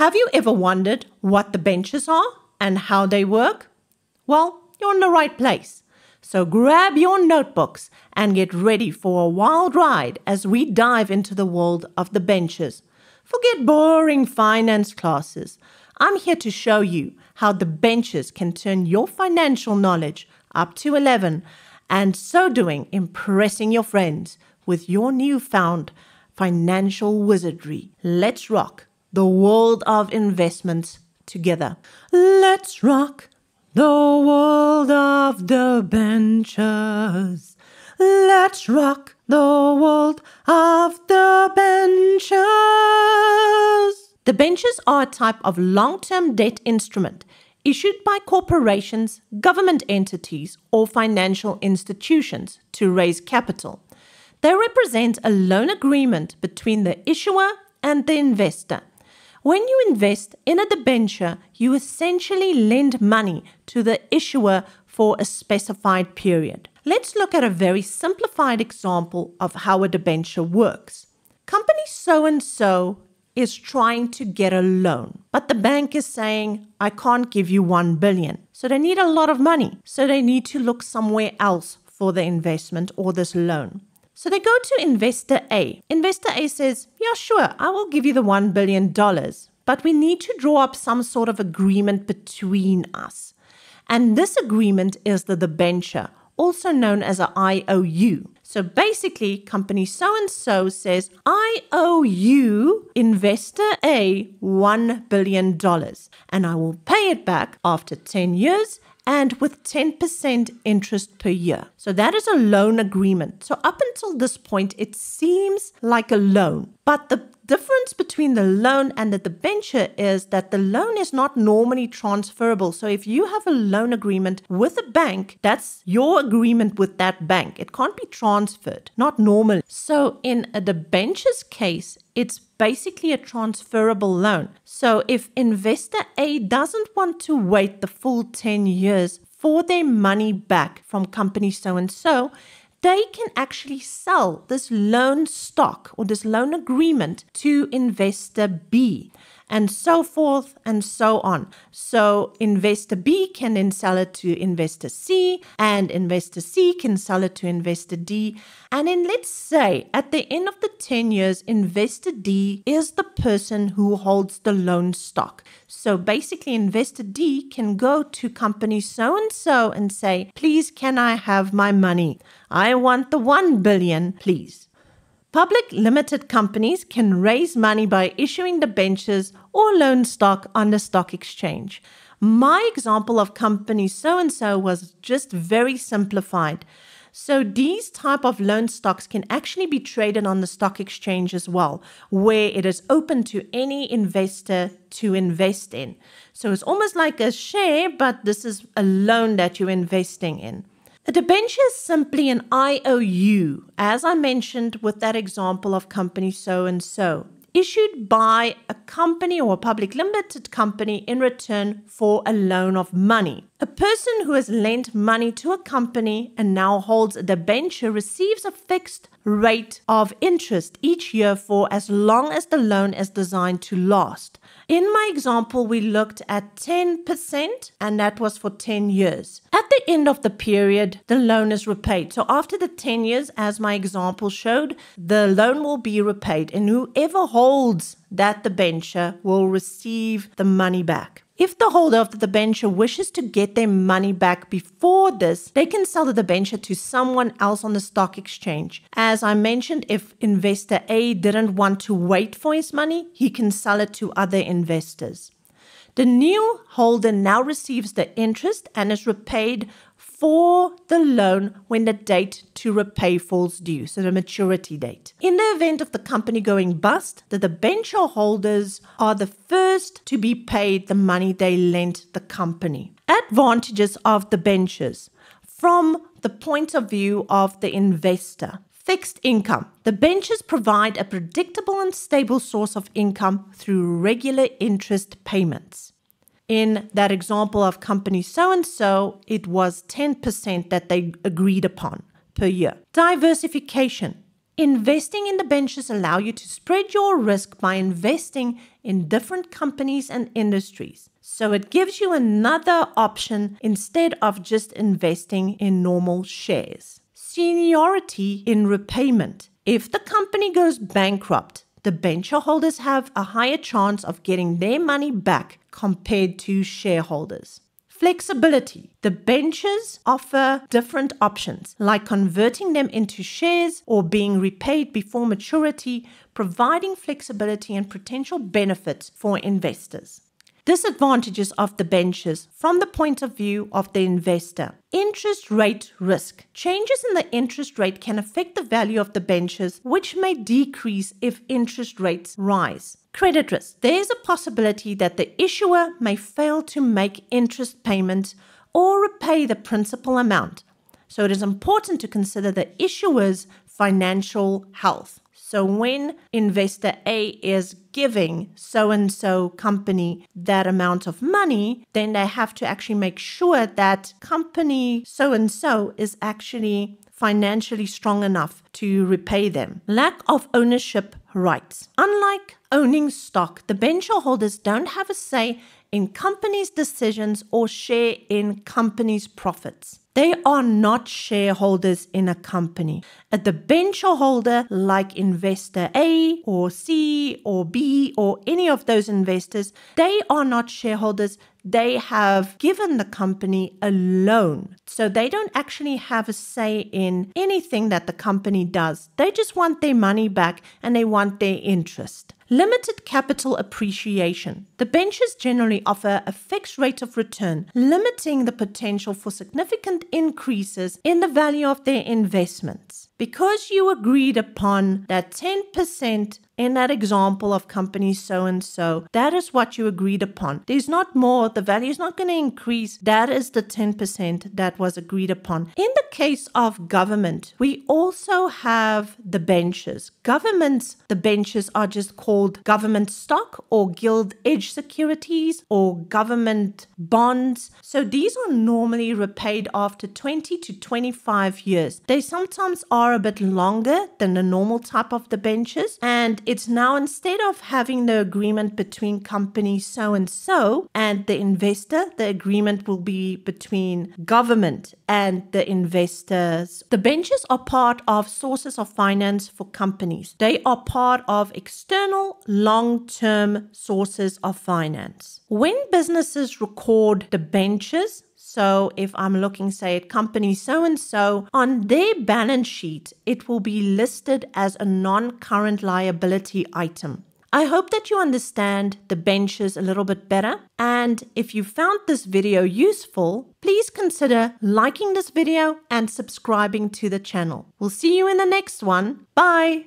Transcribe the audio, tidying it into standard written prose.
Have you ever wondered what the benches are and how they work? Well, you're in the right place. So grab your notebooks and get ready for a wild ride as we dive into the world of the benches. Forget boring finance classes. I'm here to show you how the benches can turn your financial knowledge up to 11 and so doing impressing your friends with your newfound financial wizardry. Let's rock the world of investments together. Let's rock the world of the benches. Let's rock the world of the benches. The benches are a type of long-term debt instrument issued by corporations, government entities, or financial institutions to raise capital. They represent a loan agreement between the issuer and the investor. When you invest in a debenture, you essentially lend money to the issuer for a specified period. Let's look at a very simplified example of how a debenture works. Company so-and-so is trying to get a loan, but the bank is saying, I can't give you $1 billion. So they need a lot of money. So they need to look somewhere else for the investment or this loan. So they go to Investor A. Investor A says, yeah, sure, I will give you the $1 billion, but we need to draw up some sort of agreement between us. And this agreement is the debenture, also known as an IOU. So basically, company so-and-so says, I owe you, Investor A, $1 billion, and I will pay it back after 10 years and with 10% interest per year. So that is a loan agreement. So up until this point, it seems like a loan. But the difference between the loan and the debenture is that the loan is not normally transferable. So if you have a loan agreement with a bank, that's your agreement with that bank. It can't be transferred, not normally. So in a debentures case, it's basically a transferable loan. So if Investor A doesn't want to wait the full 10 years for their money back from company so-and-so, they can actually sell this loan stock or this loan agreement to Investor B and so forth and so on. So Investor B can then sell it to Investor C, and Investor C can sell it to Investor D. And then let's say at the end of the 10 years, Investor D is the person who holds the loan stock. So basically, Investor D can go to company so-and-so and say, please, can I have my money? I want the $1 billion, please. Public limited companies can raise money by issuing debentures or loan stock on the stock exchange. My example of company so-and-so was just very simplified. So these type of loan stocks can actually be traded on the stock exchange as well, where it is open to any investor to invest in. So it's almost like a share, but this is a loan that you're investing in. A debenture is simply an IOU, as I mentioned with that example of company so-and-so, issued by a company or a public limited company in return for a loan of money. A person who has lent money to a company and now holds a debenture receives a fixed rate of interest each year for as long as the loan is designed to last. In my example, we looked at 10%, and that was for 10 years. At the end of the period, the loan is repaid. So after the 10 years, as my example showed, the loan will be repaid, and whoever holds that debenture will receive the money back. If the holder of the debenture wishes to get their money back before this, they can sell the debenture to someone else on the stock exchange. As I mentioned, if Investor A didn't want to wait for his money, he can sell it to other investors. The new holder now receives the interest and is repaid for the loan when the date to repay falls due, so the maturity date. In the event of the company going bust, the debenture holders are the first to be paid the money they lent the company. Advantages of debentures from the point of view of the investor. Fixed income. Debentures provide a predictable and stable source of income through regular interest payments. In that example of company so-and-so, it was 10% that they agreed upon per year. Diversification. Investing in the benches allow you to spread your risk by investing in different companies and industries. So it gives you another option instead of just investing in normal shares. Seniority in repayment. If the company goes bankrupt, the venture holders have a higher chance of getting their money back compared to shareholders. Flexibility. The benchers offer different options, like converting them into shares or being repaid before maturity, providing flexibility and potential benefits for investors. Disadvantages of the benchers from the point of view of the investor. Interest rate risk. Changes in the interest rate can affect the value of the benchers, which may decrease if interest rates rise. Credit risk. There is a possibility that the issuer may fail to make interest payments or repay the principal amount. So it is important to consider the issuer's financial health. So when investor A is giving so-and-so company that amount of money, then they have to actually make sure that company so-and-so is actually financially strong enough to repay them. Lack of ownership rights. Unlike owning stock, the venture holders don't have a say in companies' decisions or share in companies' profits. They are not shareholders in a company. The venture holder, like investor A or C or B or any of those investors, they are not shareholders. They have given the company a loan. So they don't actually have a say in anything that the company does. They just want their money back and they want their interest. Limited capital appreciation. The benchers generally offer a fixed rate of return, limiting the potential for significant increases in the value of their investments. Because you agreed upon that 10% in that example of company so-and-so, that is what you agreed upon. There's not more, the value is not going to increase. That is the 10% that was agreed upon. In the case of government, we also have the benchers. Governments, the benchers are just called government stock or gilt edge securities or government bonds. So these are normally repaid after 20 to 25 years. They sometimes are a bit longer than the normal type of debentures. And it's now, instead of having the agreement between company so-and-so and the investor, the agreement will be between government and the investors. The benchers are part of sources of finance for companies. They are part of external long-term sources of finance. When businesses record debentures, so if I'm looking, say, at company so-and-so, on their balance sheet, it will be listed as a non-current liability item. I hope that you understand the benchers a little bit better. And if you found this video useful, please consider liking this video and subscribing to the channel. We'll see you in the next one. Bye!